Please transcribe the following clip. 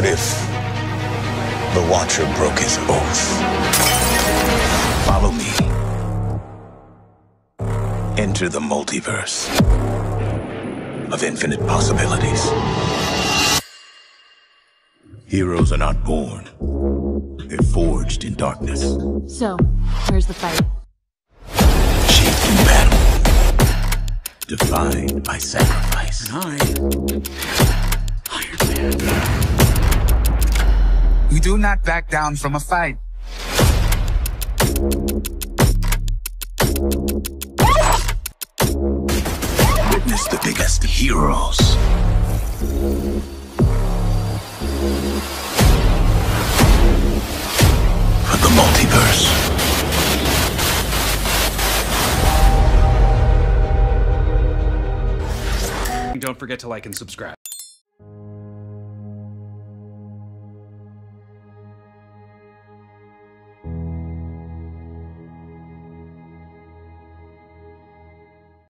What if the Watcher broke his oath? Follow me into the multiverse of infinite possibilities. Heroes are not born. They're forged in darkness. So, where's the fight? Shaped in battle. Defined by sacrifice. Iron Man. You do not back down from a fight. Witness the biggest heroes of the multiverse. Don't forget to like and subscribe.